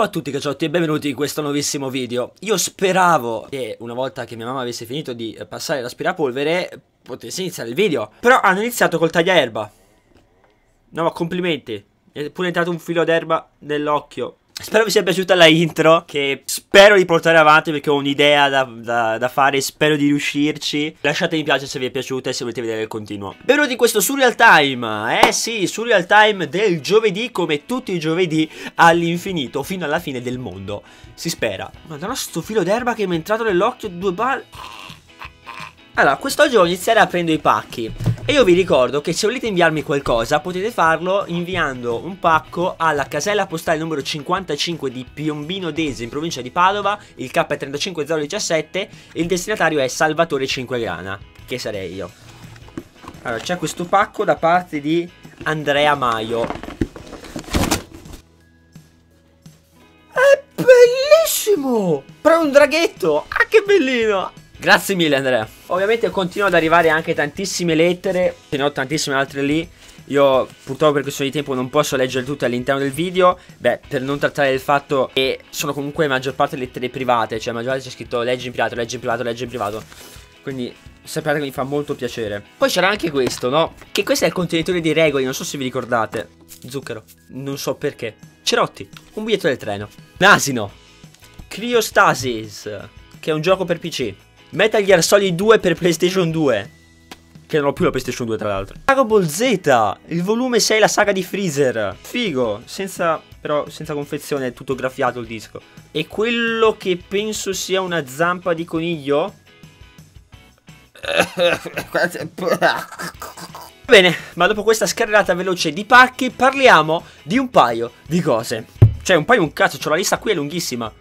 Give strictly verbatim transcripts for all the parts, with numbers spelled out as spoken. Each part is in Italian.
Ciao a tutti cacciotti e benvenuti in questo nuovissimo video. Io speravo che una volta che mia mamma avesse finito di passare l'aspirapolvere potesse iniziare il video, però hanno iniziato col tagliaerba. No, ma complimenti. È pure entrato un filo d'erba nell'occhio. Spero vi sia piaciuta la intro, che spero di portare avanti perché ho un'idea da, da, da fare, spero di riuscirci. Lasciate mi piace se vi è piaciuta e se volete vedere il continuo. Benvenuti in questo surrealtime, eh sì, surrealtime del giovedì, come tutti i giovedì all'infinito, fino alla fine del mondo, si spera. Madonna, sto filo d'erba che mi è entrato nell'occhio, due balle. Allora, quest'oggi voglio iniziare aprendo i pacchi. E io vi ricordo che se volete inviarmi qualcosa potete farlo inviando un pacco alla casella postale numero cinquantacinque di Piombino Dese in provincia di Padova, il K tre cinque zero uno sette, il destinatario è Salvatore Cinquegrana, che sarei io. Allora, c'è questo pacco da parte di Andrea Maio. È bellissimo! Però è un draghetto! Ah, che bellino! Grazie mille Andrea. Ovviamente continuano ad arrivare anche tantissime lettere, ce ne ho tantissime altre lì. Io purtroppo per questione di tempo non posso leggere tutte all'interno del video. Beh, per non trattare del fatto che sono comunque la maggior parte lettere private. Cioè la maggior parte c'è scritto leggi in privato, leggi in privato, leggi in privato. Quindi sappiate che mi fa molto piacere. Poi c'era anche questo, no? Che questo è il contenitore di regole, non so se vi ricordate. Zucchero, non so perché. Cerotti, un biglietto del treno. L'asino. Cryostasis, che è un gioco per P C. Metal Gear Solid due per PlayStation due, che non ho più la PlayStation due tra l'altro. Dragon Ball Z, il volume sei, la saga di Freezer. Figo, senza, però senza confezione, è tutto graffiato il disco. E quello che penso sia una zampa di coniglio. Bene, ma dopo questa scarrellata veloce di pacchi parliamo di un paio di cose. Cioè un paio un cazzo, c'ho la lista qui, è lunghissima.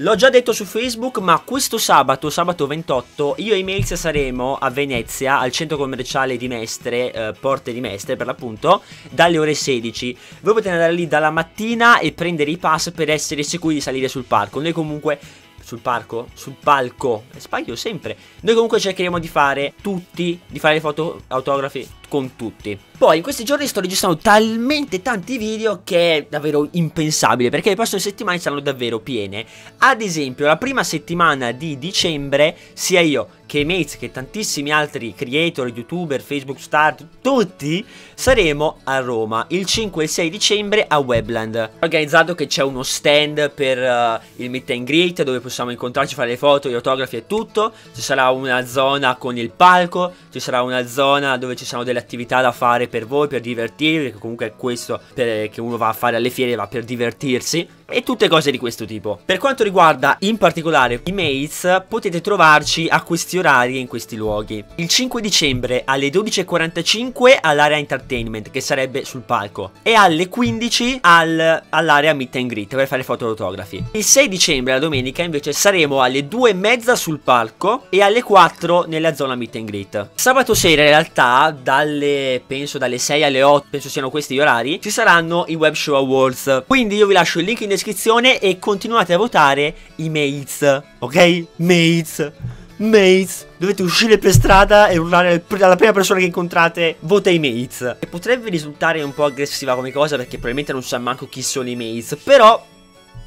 L'ho già detto su Facebook, ma questo sabato, sabato ventotto, io e Mates saremo a Venezia, al centro commerciale di Mestre, eh, Porte di Mestre per l'appunto, dalle ore sedici. Voi potete andare lì dalla mattina e prendere i pass per essere sicuri di salire sul palco. Noi comunque... sul palco? Sul palco, sbaglio sempre. Noi comunque cercheremo di fare tutti, di fare le foto autografi con tutti. Poi in questi giorni sto registrando talmente tanti video che è davvero impensabile, perché le prossime settimane saranno davvero piene. Ad esempio la prima settimana di dicembre sia io che Mates che tantissimi altri creator, youtuber, Facebook star, tutti saremo a Roma il cinque e il sei dicembre a Webland. Organizzato che c'è uno stand per uh, il meet and greet dove possiamo incontrarci, fare le foto, gli autografi e tutto. Ci sarà una zona con il palco, ci sarà una zona dove ci saranno delle attività da fare per voi, per divertirvi, perché comunque è questo per, che uno va a fare alle fiere, va per divertirsi e tutte cose di questo tipo. Per quanto riguarda in particolare i Mates, potete trovarci a questi orari e in questi luoghi. Il cinque dicembre alle dodici e quarantacinque all'area entertainment, che sarebbe sul palco, e alle quindici al, all'area meet and greet per fare foto autografi. Il sei dicembre, la domenica, invece saremo alle due e mezza sul palco e alle quattro nella zona meet and greet. Sabato sera in realtà dalle, penso dalle sei alle otto, penso siano questi gli orari, ci saranno i Web Show Awards. Quindi io vi lascio il link in descrizione e continuate a votare i Mates, ok? Mates, Mates, dovete uscire per strada e urlare alla prima persona che incontrate: vota i Mates. E potrebbe risultare un po' aggressiva come cosa, perché probabilmente non sa manco chi sono i Mates, però...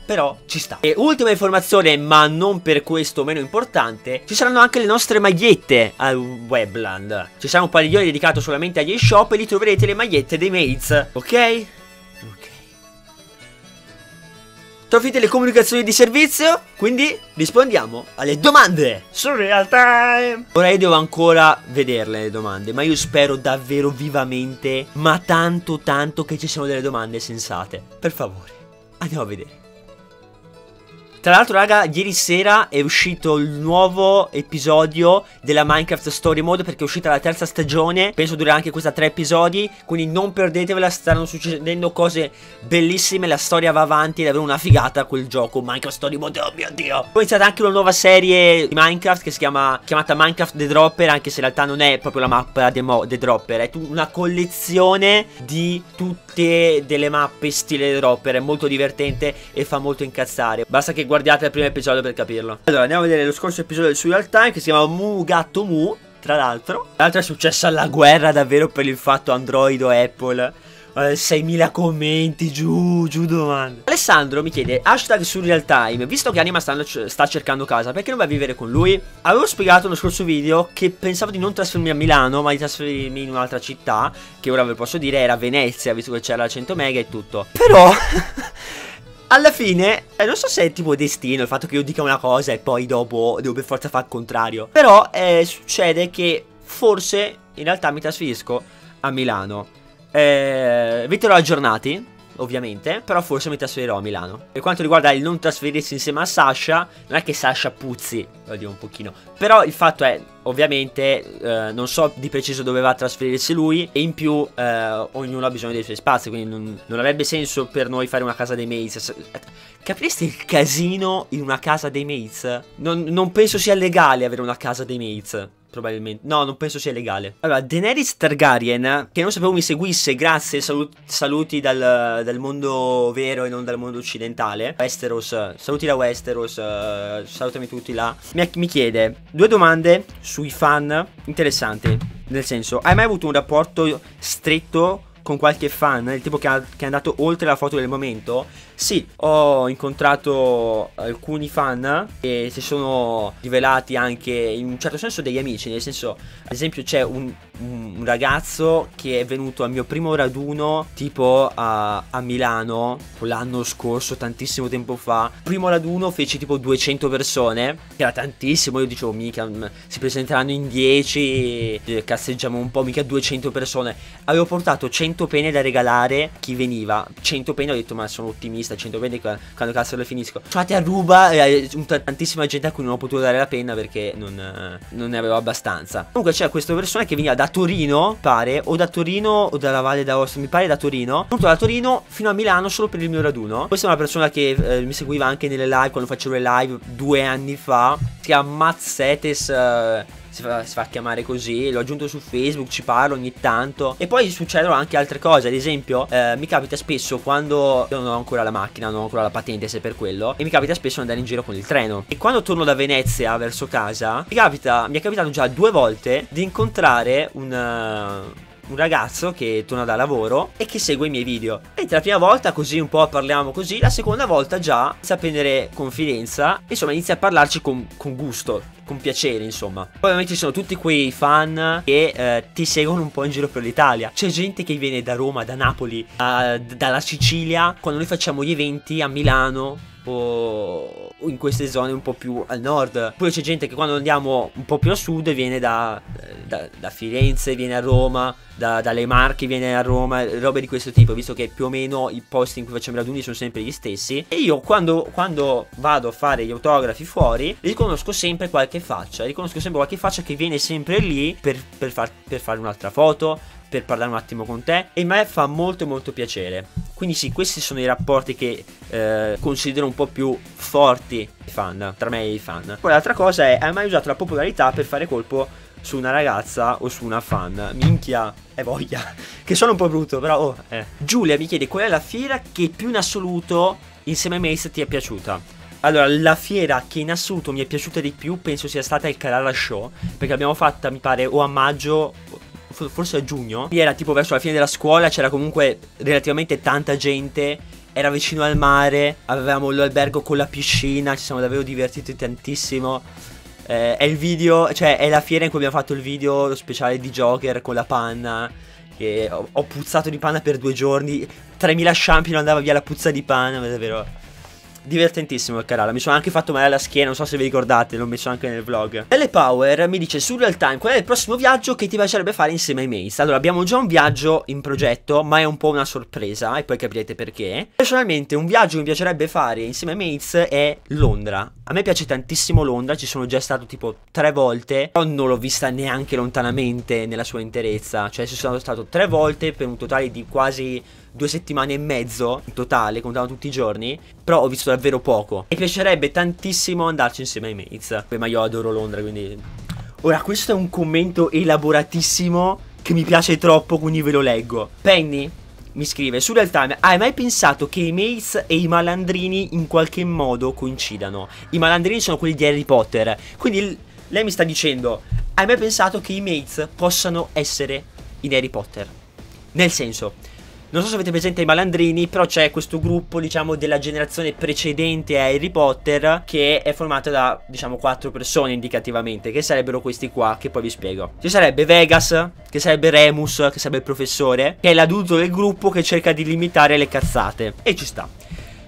però ci sta. E ultima informazione, ma non per questo meno importante, ci saranno anche le nostre magliette al Webland. Ci sarà un padiglione dedicato solamente agli shop e lì troverete le magliette dei Mates, ok? Ok. Sono finite le comunicazioni di servizio, quindi rispondiamo alle domande su Real Time. Ora io devo ancora vederle le domande, ma io spero davvero vivamente, ma tanto tanto, che ci siano delle domande sensate. Per favore, andiamo a vedere. Tra l'altro raga, ieri sera è uscito il nuovo episodio della Minecraft Story Mode, perché è uscita la terza stagione, penso durerà anche questa tre episodi, quindi non perdetevela, stanno succedendo cose bellissime, la storia va avanti ed è una figata quel gioco, Minecraft Story Mode, oh mio dio! Poi è iniziata anche una nuova serie di Minecraft che si chiama, chiamata Minecraft The Dropper, anche se in realtà non è proprio la mappa The Dropper, è una collezione di tutte delle mappe stile The Dropper, è molto divertente e fa molto incazzare, basta che guardate il primo episodio per capirlo. Allora andiamo a vedere lo scorso episodio del surrealtime, che si chiama Mu Gatto Mu. Tra l'altro Tra l'altro è successa la guerra davvero per il fatto Android o Apple. eh, seimila commenti, giù, giù domande. Alessandro mi chiede, hashtag surrealtime, visto che Anima stanno, sta cercando casa, perché non vai a vivere con lui? Avevo spiegato nello scorso video che pensavo di non trasferirmi a Milano, ma di trasferirmi in un'altra città, che ora ve lo posso dire, era Venezia, visto che c'era la cento mega e tutto. Però... alla fine, eh, non so se è tipo destino il fatto che io dica una cosa e poi dopo devo per forza fare il contrario. Però eh, succede che forse in realtà mi trasferisco a Milano. Eh, vi terrò aggiornati, ovviamente, però forse mi trasferirò a Milano. Per quanto riguarda il non trasferirsi insieme a Sasha, non è che Sasha puzzi, lo dico un pochino. Però il fatto è, ovviamente, eh, non so di preciso dove va a trasferirsi lui, e in più eh, ognuno ha bisogno dei suoi spazi, quindi non, non avrebbe senso per noi fare una casa dei Mates. Capireste il casino in una casa dei Mates? Non, non penso sia legale avere una casa dei Mates, probabilmente. No, non penso sia legale. Allora, Daenerys Targaryen, che non sapevo mi seguisse, grazie, saluti, saluti dal, dal mondo vero e non dal mondo occidentale. Westeros, saluti da Westeros, uh, salutami tutti là. Mi, mi chiede due domande sui fan interessanti, nel senso, hai mai avuto un rapporto stretto con qualche fan, il tipo che, ha, che è andato oltre la foto del momento? Sì, ho incontrato alcuni fan che si sono rivelati anche in un certo senso degli amici, nel senso, ad esempio c'è un, un ragazzo che è venuto al mio primo raduno tipo a, a Milano l'anno scorso, tantissimo tempo fa. Primo raduno feci tipo duecento persone, che era tantissimo, io dicevo mica si presenteranno in dieci, cazzeggiamo un po', mica duecento persone. Avevo portato cento penne da regalare chi veniva, cento penne, ho detto ma sono ottimista, centoventi quando cazzo le finisco. Fate a ruba, eh, tantissima gente a cui non ho potuto dare la penna perché non, eh, non ne avevo abbastanza. Comunque c'era questa persona che veniva da Torino, pare, o da Torino o dalla Valle d'Aosta, mi pare da Torino, venuto da Torino fino a Milano solo per il mio raduno. Questa è una persona che eh, mi seguiva anche nelle live, quando facevo le live due anni fa, si chiama Mazzetes, eh, si fa, si fa chiamare così, l'ho aggiunto su Facebook, ci parlo ogni tanto. E poi succedono anche altre cose, ad esempio eh, mi capita spesso quando io non ho ancora la macchina, non ho ancora la patente se per quello, e mi capita spesso andare in giro con il treno. E quando torno da Venezia verso casa mi capita, mi è capitato già due volte di incontrare un... un ragazzo che torna da lavoro e che segue i miei video. Mentre la prima volta così un po' parliamo così, la seconda volta già inizia a prendere confidenza, insomma inizia a parlarci con, con gusto, con piacere, insomma. Poi ovviamente ci sono tutti quei fan che eh, ti seguono un po' in giro per l'Italia. C'è gente che viene da Roma, da Napoli, da, dalla Sicilia, quando noi facciamo gli eventi a Milano o in queste zone un po' più al nord. Poi c'è gente che quando andiamo un po' più a sud viene da, da, da Firenze, viene a Roma, da, dalle Marche viene a Roma, robe di questo tipo, visto che più o meno i posti in cui facciamo i raduni sono sempre gli stessi. E io quando, quando vado a fare gli autografi fuori riconosco sempre qualche faccia, riconosco sempre qualche faccia che viene sempre lì per, per, far, per fare un'altra foto, per parlare un attimo con te, e a me fa molto molto piacere. Quindi sì, questi sono i rapporti che eh, considero un po' più forti fan, tra me e i fan. Poi l'altra cosa è, hai mai usato la popolarità per fare colpo su una ragazza o su una fan? Minchia, è voglia, che sono un po' brutto però oh, eh. Giulia mi chiede qual è la fiera che più in assoluto insieme a Mace ti è piaciuta. Allora, la fiera che in assoluto mi è piaciuta di più penso sia stata il Kerala Show, perché l'abbiamo fatta mi pare o a maggio, forse a giugno. Era tipo verso la fine della scuola, c'era comunque relativamente tanta gente, era vicino al mare, avevamo l'albergo con la piscina, ci siamo davvero divertiti tantissimo. eh, È il video, cioè è la fiera in cui abbiamo fatto il video, lo speciale di Joker con la panna, che ho, ho puzzato di panna per due giorni, tremila shampoo, non andava via la puzza di panna, ma davvero divertentissimo il Kerala. Mi sono anche fatto male alla schiena, non so se vi ricordate, l'ho messo anche nel vlog. Lele Power mi dice, surrealtime, qual è il prossimo viaggio che ti piacerebbe fare insieme ai Mace? Allora, abbiamo già un viaggio in progetto, ma è un po' una sorpresa e poi capirete perché. Personalmente un viaggio che mi piacerebbe fare insieme ai Mace è Londra. A me piace tantissimo Londra, ci sono già stato tipo tre volte, però non l'ho vista neanche lontanamente nella sua interezza. Cioè ci sono stato tre volte per un totale di quasi due settimane e mezzo in totale, contando tutti i giorni, però ho visto davvero poco. Mi piacerebbe tantissimo andarci insieme ai Mates, ma io adoro Londra, quindi... Ora, questo è un commento elaboratissimo che mi piace troppo, quindi ve lo leggo. Penny mi scrive, surrealtime, hai mai pensato che i Mates e i malandrini in qualche modo coincidano? I malandrini sono quelli di Harry Potter, quindi lei mi sta dicendo, hai mai pensato che i Mates possano essere in Harry Potter? Nel senso... Non so se avete presente i malandrini, però c'è questo gruppo, diciamo, della generazione precedente a Harry Potter, che è formato da, diciamo, quattro persone indicativamente, che sarebbero questi qua, che poi vi spiego. Ci sarebbe Vegas, che sarebbe Remus, che sarebbe il professore, che è l'adulto del gruppo che cerca di limitare le cazzate, e ci sta.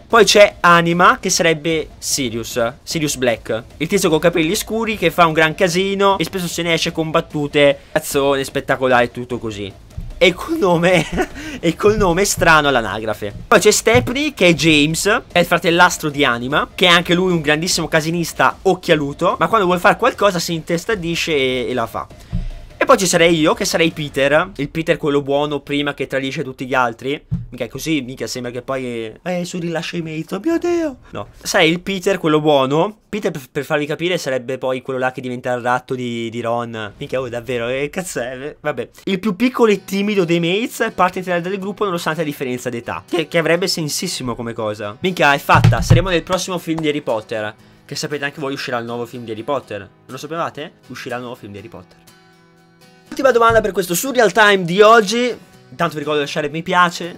Poi c'è Anima, che sarebbe Sirius, Sirius Black, il tizio con capelli scuri che fa un gran casino e spesso se ne esce con battute, azione spettacolare e tutto così. E col nome e col nome strano all'anagrafe. Poi c'è sti tre pny, che è James, è il fratellastro di Anima, che è anche lui un grandissimo casinista occhialuto, ma quando vuole fare qualcosa si intestardisce e, e la fa. E poi ci sarei io, che sarei Peter, il Peter quello buono prima che tradisce tutti gli altri. Mica è così, mica sembra che poi... Eh, su rilascio i Mates, mio Dio! No, sarei il Peter quello buono. Peter, per, per farvi capire, sarebbe poi quello là che diventa il ratto di, di Ron. Mica, oh, davvero, eh, cazzo è, vabbè. Il più piccolo e timido dei Mates, parte integrante del gruppo nonostante la differenza d'età. Che, che avrebbe sensissimo come cosa. Mica, è fatta, saremo nel prossimo film di Harry Potter. Che sapete anche voi, uscirà il nuovo film di Harry Potter. Non lo sapevate? Uscirà il nuovo film di Harry Potter. Ultima domanda per questo surrealtime di oggi. Intanto vi ricordo di lasciare mi piace.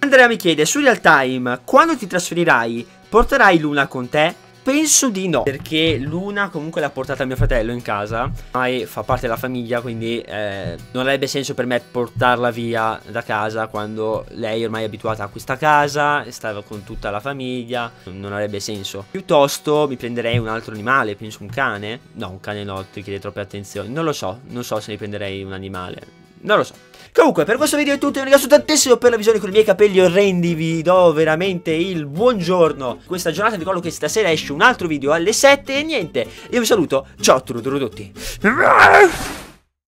Andrea mi chiede: surrealtime, quando ti trasferirai porterai Luna con te? Penso di no, perché Luna comunque l'ha portata mio fratello in casa, ma fa parte della famiglia, quindi eh, non avrebbe senso per me portarla via da casa quando lei ormai è abituata a questa casa, stava con tutta la famiglia, non avrebbe senso. Piuttosto mi prenderei un altro animale, penso un cane. No, un cane no, ti chiede troppe attenzioni. Non lo so, non so se mi prenderei un animale, non lo so. Comunque per questo video è tutto. Vi ringrazio tantissimo per la visione con i miei capelli orrendi. Vi do veramente il buongiorno. Questa giornata vi ricordo che stasera esce un altro video alle sette. E niente, io vi saluto. Ciao a tutti.